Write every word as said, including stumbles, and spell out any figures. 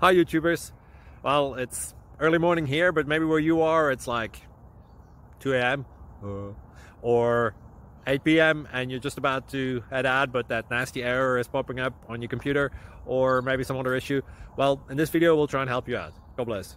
Hi YouTubers. Well, it's early morning here, but maybe where you are it's like two A M uh. or eight P M and you're just about to head out, but that nasty error is popping up on your computer or maybe some other issue. Well, in this video we'll try and help you out. God bless.